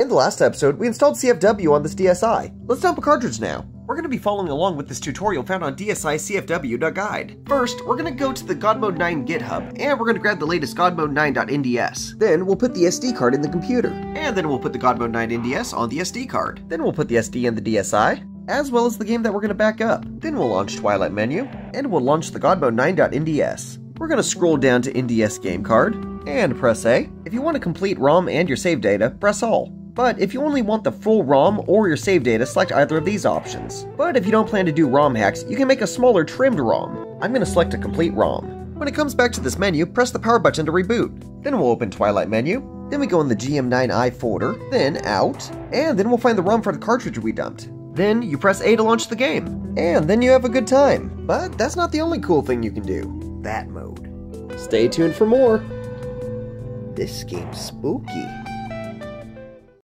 In the last episode, we installed CFW on this DSi. Let's dump a cartridge now. We're going to be following along with this tutorial found on DSiCFW.Guide. First, we're going to go to the Godmode9 GitHub, and we're going to grab the latest Godmode9.NDS. Then we'll put the SD card in the computer. And then we'll put the Godmode9 NDS on the SD card. Then we'll put the SD in the DSi, as well as the game that we're going to back up. Then we'll launch Twilight Menu, and we'll launch the Godmode9.NDS. We're going to scroll down to NDS Game Card, and press A. If you want to complete ROM and your save data, press All. But if you only want the full ROM or your save data, select either of these options. But if you don't plan to do ROM hacks, you can make a smaller trimmed ROM. I'm going to select a complete ROM. When it comes back to this menu, press the power button to reboot. Then we'll open Twilight Menu. Then we go in the GM9i folder, then out, and then we'll find the ROM for the cartridge we dumped. Then you press A to launch the game, and then you have a good time. But that's not the only cool thing you can do, that mode. Stay tuned for more. This game's spooky.